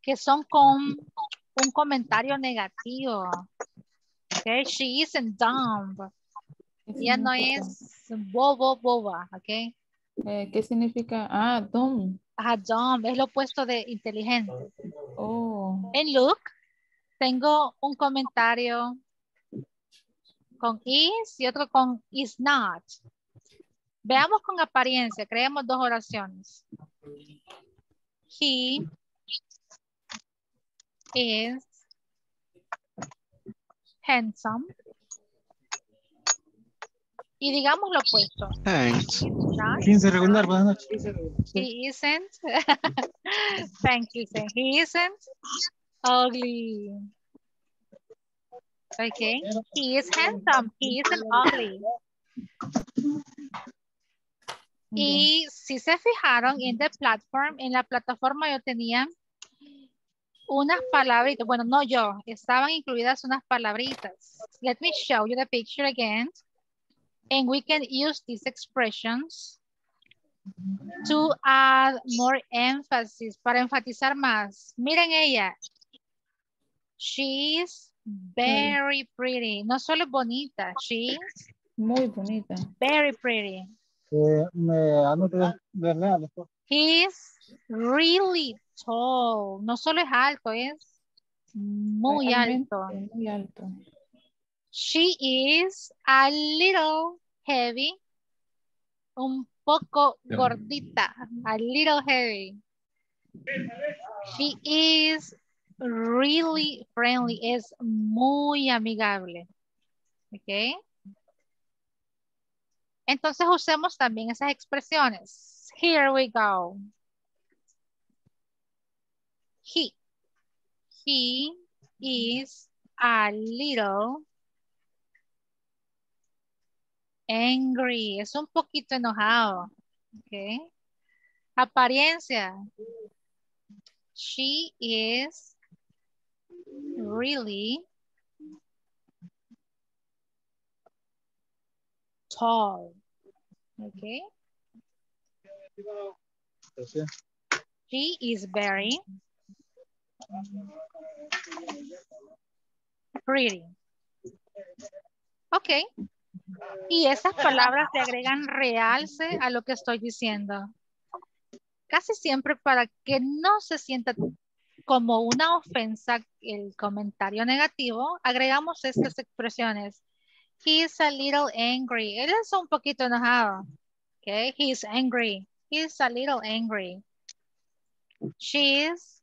que son con un comentario negativo. Okay, she isn't dumb. Ya no es bobo, boba, okay. Eh, ¿Qué significa? Ah, dumb. Ah, dumb, es lo opuesto de inteligente. Oh. And look. Tengo un comentario con is y otro con is not. Veamos con apariencia. Creemos dos oraciones. He is handsome. Y digamos lo opuesto. Thanks. Not, quince regular, buenas noches. He isn't. Thank you. He isn't ugly. Okay. He is handsome. He isn't ugly. Y si se fijaron en the platform, en la plataforma yo tenía unas palabritas. Bueno, no yo. Estaban incluidas unas palabritas. Let me show you the picture again. And we can use these expressions to add more emphasis, para enfatizar más. Miren ella. She is very pretty. No solo bonita, she is muy bonita. Very pretty. He is really tall. No solo es alto, es muy alto. Muy alto. She is a little heavy, un poco gordita, a little heavy. She is really friendly, es muy amigable. ¿Ok? Entonces usemos también esas expresiones. Here we go. He. He is a little angry, es un poquito enojado, okay. Apariencia, she is really tall, okay. She is very pretty, okay. Y esas palabras le agregan realce a lo que estoy diciendo. Casi siempre para que no se sienta como una ofensa el comentario negativo, agregamos estas expresiones. He is a little angry. Él es un poquito enojado. Okay, he is angry. He is a little angry. She is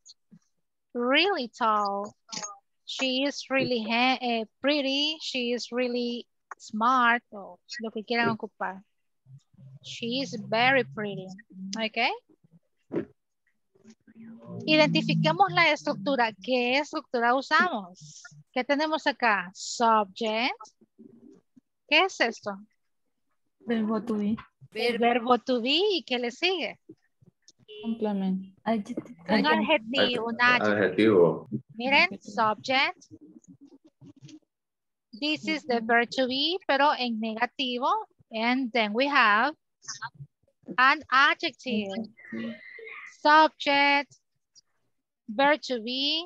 really tall. She is really uh, pretty. She is really smart, o lo que quieran ocupar. She is very pretty. ¿Ok? Identifiquemos la estructura. ¿Qué estructura usamos? ¿Qué tenemos acá? Subject. ¿Qué es esto? Verbo to be. El verbo to be. ¿Y qué le sigue? Complemento. Un adjetivo. Un adjetivo. Miren, subject. This is the verb to be, pero en negativo. And then we have an adjective. Subject, verb to be,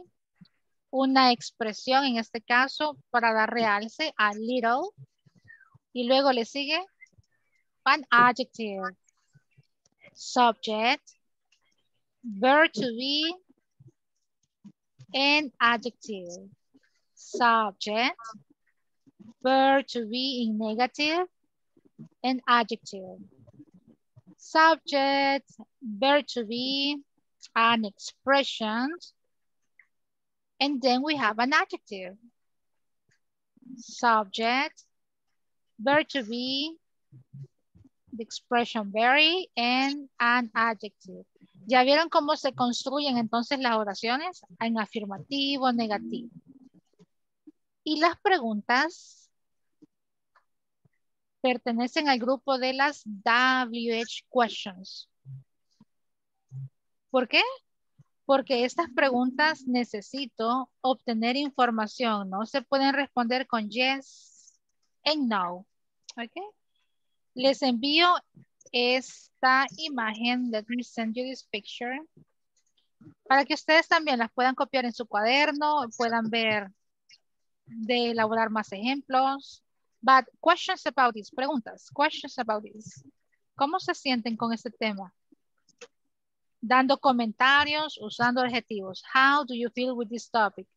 una expresión en este caso para dar realce a little. Y luego le sigue an adjective. Subject, verb to be, an adjective. Subject, verb to be in negative and adjective. Subject, verb to be, an expression, and then we have an adjective. Subject, verb to be, the expression very, and an adjective. ¿Ya vieron cómo se construyen entonces las oraciones? En afirmativo, negativo. Y las preguntas pertenecen al grupo de las W H questions. ¿Por qué? Porque estas preguntas necesito obtener información. No se pueden responder con yes and no. ¿Okay? Les envío esta imagen. Let me send you this picture. Para que ustedes también las puedan copiar en su cuaderno, puedan ver, de elaborar más ejemplos. But questions about this, preguntas, questions about this. ¿Cómo se sienten con este tema? Dando comentarios, usando adjetivos. How do you feel with this topic?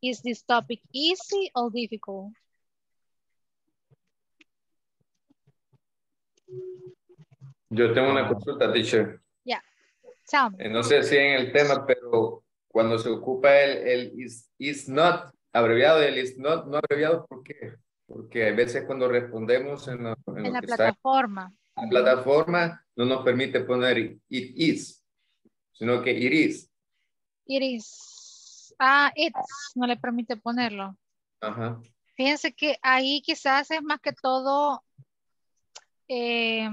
Is this topic easy or difficult? Yo tengo una consulta, teacher. Yeah, tell me. No sé si en el tema, pero cuando se ocupa el, el is, is not, abreviado, el is not, no abreviado, ¿por qué? porque a veces cuando respondemos en, lo, en, en lo la que plataforma. Está, la plataforma no nos permite poner it is, sino que it is. It is. Ah, it's, no le permite ponerlo. Ajá. Fíjense que ahí quizás es más que todo eh,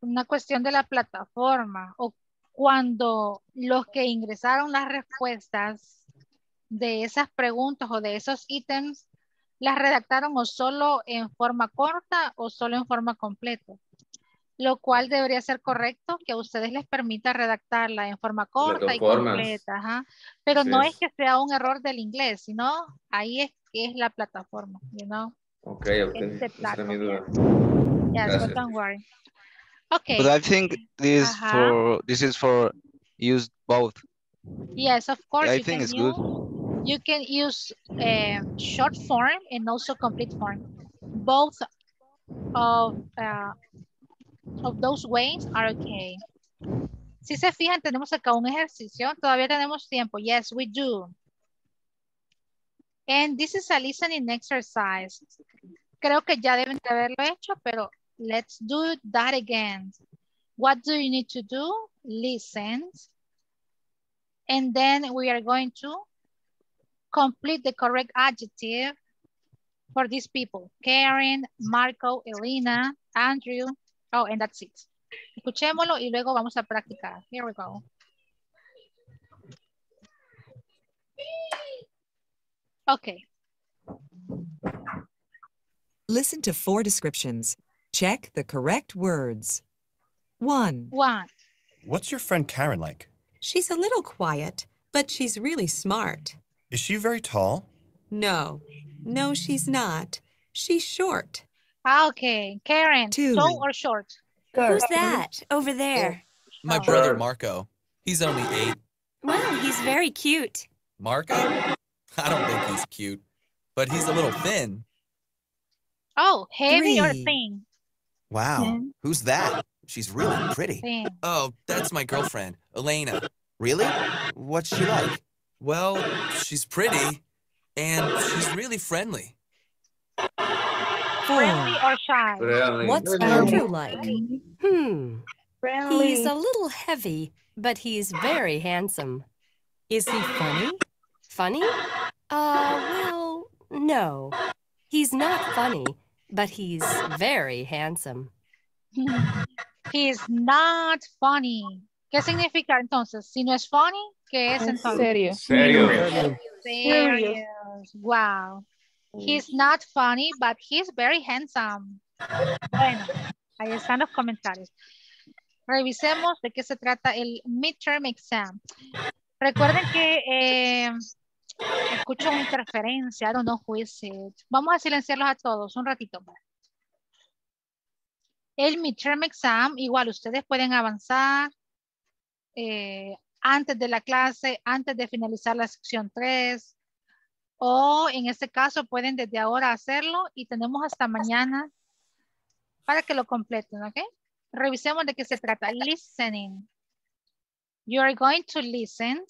una cuestión de la plataforma, o cuando los que ingresaron las respuestas de esas preguntas o de esos ítems, las redactaron o solo en forma corta o solo en forma completa. Lo cual debería ser correcto, que a ustedes les permita redactarla en forma corta y formas. Completa. Ajá. Pero sí, no es que sea un error del inglés, sino ahí es que es la plataforma, you know? Ok, ok. Este plato, yeah. Yes, but don't worry. Okay. But I think this, uh-huh. for, this is for use both. Yes, of course. I think it's use, good. You can use uh, short form and also complete form. Both of... Uh, of those ways are okay. Si se fijan, tenemos acá un ejercicio. Todavía tenemos tiempo. Yes, we do. And this is a listening exercise. Creo que ya deben de haberlo hecho, pero let's do that again. What do you need to do? Listen. And then we are going to complete the correct adjective for these people. Karen, Marco, Elena, Andrew. Oh, and that's it. Escuchémoslo y luego vamos a practicar. Here we go. Okay. Listen to four descriptions. Check the correct words. One. One. What's your friend Karen like? She's a little quiet, but she's really smart. Is she very tall? No. No, she's not. She's short. Okay, Karen, Two. Tall or short? Who's that over there? My oh. brother, Marco. He's only eight. Wow, he's very cute. Marco? I don't think he's cute, but he's a little thin. Oh, heavy Three. Or thin? Wow, thin. Who's that? She's really pretty. Thin. Oh, that's my girlfriend, Elena. Really? What's she like? Well, she's pretty, and she's really friendly. Friendly or shy? Friendly. What's Andrew like? Hmm. Friendly. He's a little heavy, but he's very handsome. Is he funny? Funny? Uh, well, no. He's not funny, but he's very handsome. He's not funny. ¿Qué significa entonces? Si no es funny, ¿qué es entonces? Serio. Serio. Serio. Serio. Wow. He's not funny, but he's very handsome. Bueno, ahí están los comentarios. Revisemos de qué se trata el midterm exam. Recuerden que eh, escucho una interferencia. I don't know who is it. Vamos a silenciarlos a todos un ratito más. El midterm exam, igual ustedes pueden avanzar eh, antes de la clase, antes de finalizar la sección tres. O en este caso pueden desde ahora hacerlo y tenemos hasta mañana para que lo completen, ¿ok? Revisemos de qué se trata. Listening. You are going to listen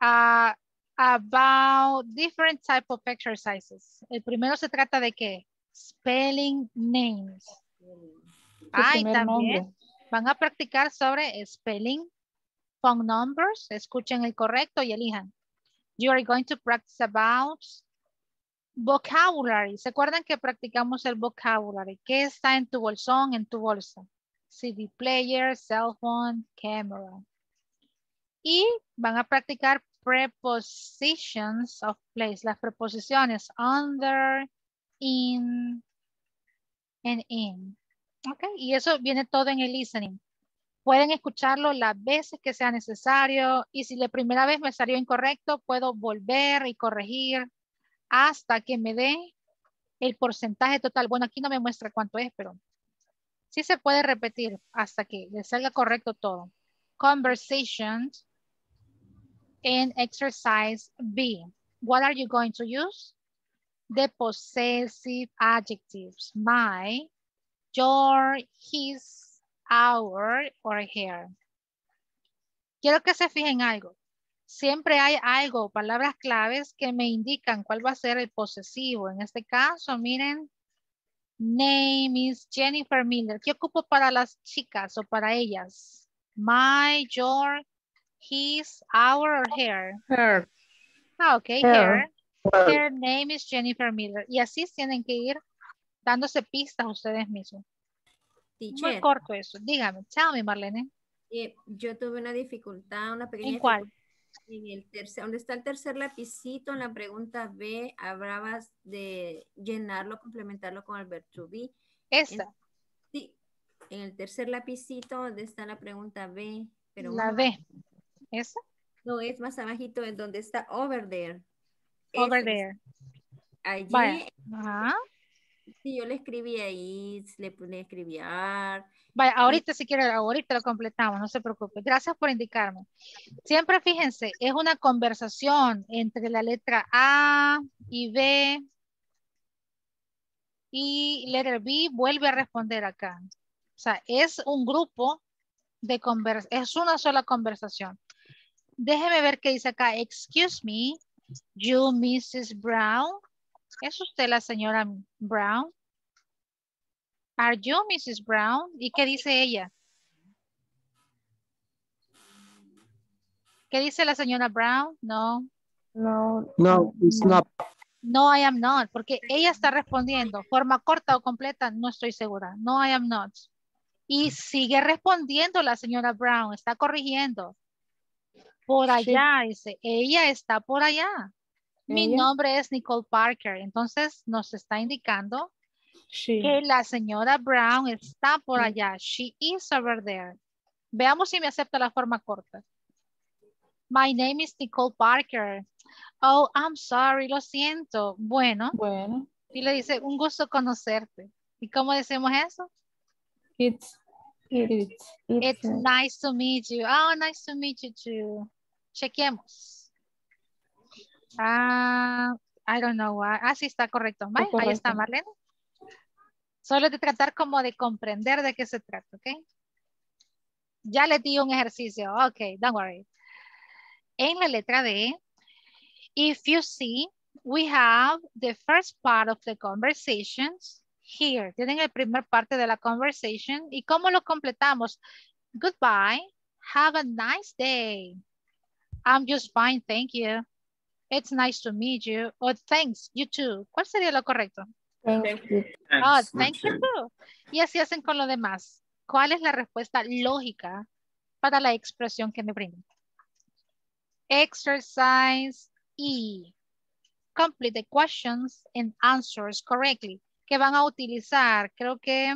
uh, about different type of exercises. El primero se trata de qué? Spelling names. Ah, y también van a practicar sobre spelling, phone numbers. Escuchen el correcto y elijan. You are going to practice about vocabulary. ¿Se acuerdan que practicamos el vocabulary? ¿Qué está en tu bolsón, en tu bolsa? C D player, cell phone, camera. Y van a practicar prepositions of place. Las preposiciones under, in, and in. Okay. Y eso viene todo en el listening. Pueden escucharlo las veces que sea necesario y si la primera vez me salió incorrecto, puedo volver y corregir hasta que me dé el porcentaje total. Bueno, aquí no me muestra cuánto es, pero sí se puede repetir hasta que le salga correcto todo. Conversations and exercise B. What are you going to use? The possessive adjectives. My, your, his, our or here. Quiero que se fijen algo. siempre hay algo, palabras claves que me indican cuál va a ser el posesivo. En este caso, miren, name is Jennifer Miller. ¿Qué ocupo para las chicas o para ellas? My, your, his, our, or her. Her. Ah, ok, her. Her, her name is Jennifer Miller. Y así tienen que ir dándose pistas ustedes mismos. Teacher. Muy corto eso. Dígame, tell me, Marlene. Yo tuve una dificultad, una pequeña. ¿En cuál? En el tercer, donde está el tercer lapicito, en la pregunta B, hablabas de llenarlo, complementarlo con el verbo to be. ¿Esa? Sí, en el tercer lapicito, donde está la pregunta B. Pero la B. ¿Esa? No, es más abajito, es donde está over there. Over es, there. Allí. Vaya. Ajá. Sí, yo le escribí ahí, le puse escribir. Vaya, ahorita si quiere, ahorita lo completamos, no se preocupe. Gracias por indicarme. Siempre fíjense, es una conversación entre la letra A y B. Y letter B vuelve a responder acá. O sea, es un grupo de conversación, es una sola conversación. Déjeme ver qué dice acá. Excuse me, you missus Brown. ¿Es usted la señora Brown? ¿Are you missus Brown? ¿Y qué dice ella? ¿Qué dice la señora Brown? No. No, no, it's not. No, I am not. Porque ella está respondiendo. Forma corta o completa, no estoy segura. No, I am not. Y sigue respondiendo la señora Brown. Está corrigiendo. Por allá, sí. Dice. Ella está por allá. Mi ella? nombre es Nicole Parker. Entonces nos está indicando she. que la señora Brown está por allá. She is over there. Veamos si me acepta la forma corta. My name is Nicole Parker. Oh, I'm sorry. Lo siento. Bueno. Bueno. Y le dice, un gusto conocerte. ¿Y cómo decimos eso? It's, it is, it's, it's nice to meet you. Oh, nice to meet you too. Chequemos. Ah, I don't know why. Ah, sí, está correcto. Bye. Correcto. Ahí está, Marlene. Solo de tratar como de comprender de qué se trata, ¿ok? Ya le di un ejercicio. Ok, don't worry. En la letra D, if you see, we have the first part of the conversations here. Tienen el primer parte de la conversation. ¿Y cómo lo completamos? Goodbye. Have a nice day. I'm just fine, thank you. It's nice to meet you. Oh, thanks, you too. ¿Cuál sería lo correcto? Thank you. Oh, thank you too. Y así hacen con lo demás. ¿Cuál es la respuesta lógica para la expresión que me brindan? Exercise E. Complete the questions and answers correctly. Que van a utilizar, creo que,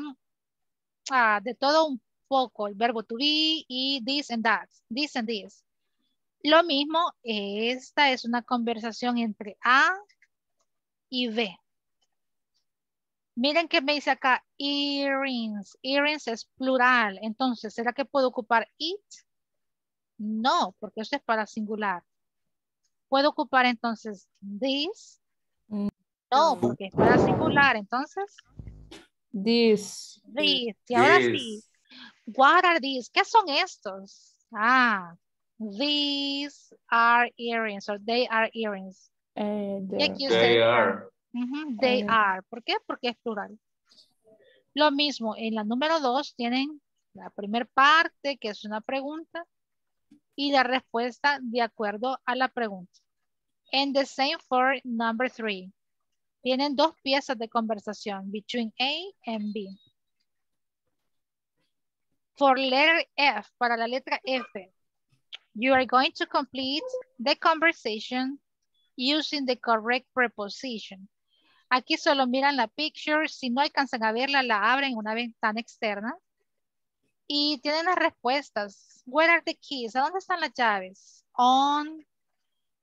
ah, de todo un poco, el verbo to be y this and that. This and this. Lo mismo, esta es una conversación entre A y B. Miren que me dice acá earrings. Earrings es plural. Entonces, ¿será que puedo ocupar it? No, porque esto es para singular. ¿Puedo ocupar entonces this? No, porque es para singular. Entonces, this. This. Y ahora sí. What are these? ¿Qué son estos? Ah, these are earrings, or they are earrings. Uh, they, they are. Uh-huh, they uh, are. ¿Por qué? Porque es plural. Lo mismo, en la número dos tienen la primera parte, que es una pregunta, y la respuesta de acuerdo a la pregunta. And the same for number three. Tienen dos piezas de conversación, between A and B. For letter F, para la letra F, you are going to complete the conversation using the correct preposition. Aquí solo miran la picture. Si no alcanzan a verla, la abren en una ventana externa. Y tienen las respuestas. Where are the keys? ¿A dónde están las llaves? On,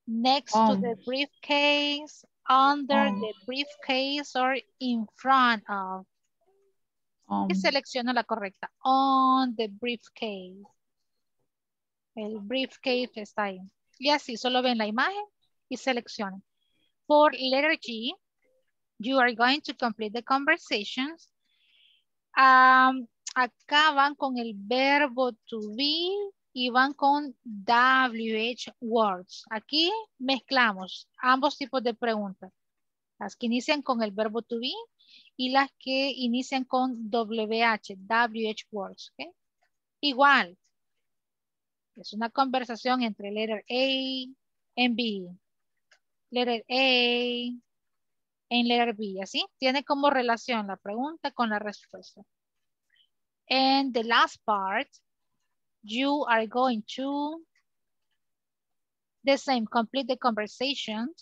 next on. to the briefcase, under on. the briefcase, or in front of. On. Y selecciono la correcta. On the briefcase. El briefcase está ahí. Y así, solo ven la imagen y seleccionan. For letter G, you are going to complete the conversations. Um, acá van con el verbo to be y van con W H words. Aquí mezclamos ambos tipos de preguntas. Las que inician con el verbo to be y las que inician con W H, W H words. ¿Okay? Igual. Es una conversación entre letter A and B. Letter A and letter B. Así tiene como relación la pregunta con la respuesta. And the last part, you are going to the same, complete the conversation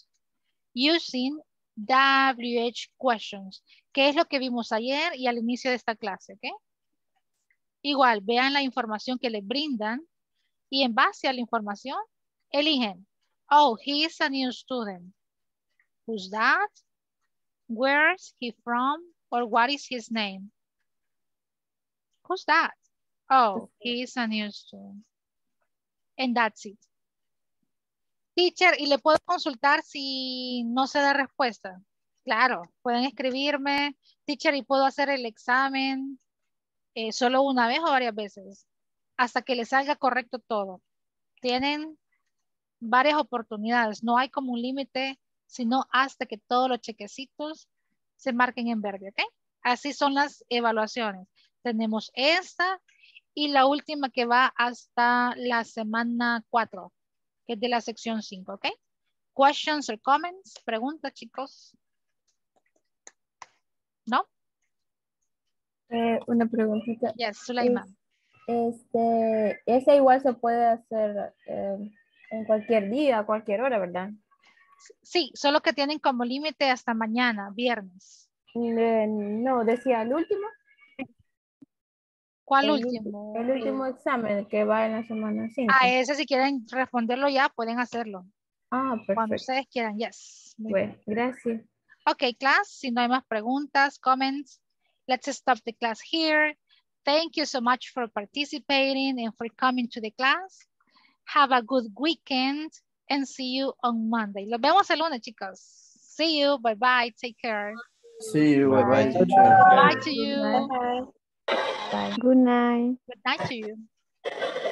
using W H questions, que es lo que vimos ayer y al inicio de esta clase, ¿ok? Igual, vean la información que les brindan y en base a la información, eligen. Oh, he is a new student. Who's that? Where's he from? Or what is his name? Who's that? Oh, he is a new student. And that's it. Teacher, ¿y le puedo consultar si no se da respuesta? Claro, pueden escribirme. Teacher, ¿y puedo hacer el examen eh, solo una vez o varias veces? Hasta que les salga correcto todo. Tienen varias oportunidades. No hay como un límite, sino hasta que todos los chequecitos se marquen en verde, ¿ok? Así son las evaluaciones. Tenemos esta y la última que va hasta la semana cuatro, que es de la sección cinco, ¿ok? Questions or comments, preguntas, chicos. ¿No? Eh, una preguntita. Yes, Suleyma. Este, esa igual se puede hacer eh, en cualquier día, a cualquier hora, ¿verdad? Sí, solo que tienen como límite hasta mañana, viernes. Eh, no, decía el último. ¿Cuál el último? El último examen que va en la semana cinco. Ah, ese si quieren responderlo ya, pueden hacerlo. Ah, perfecto. Cuando ustedes quieran, yes. Bueno, gracias. Ok, class, si no hay más preguntas, comments, let's stop the class here. Thank you so much for participating and for coming to the class. Have a good weekend and see you on Monday. Los vemos el lunes, chicos. See you, bye-bye, take care. See you, bye-bye. Bye-bye to you. Bye. Bye. Good night. Good night to you.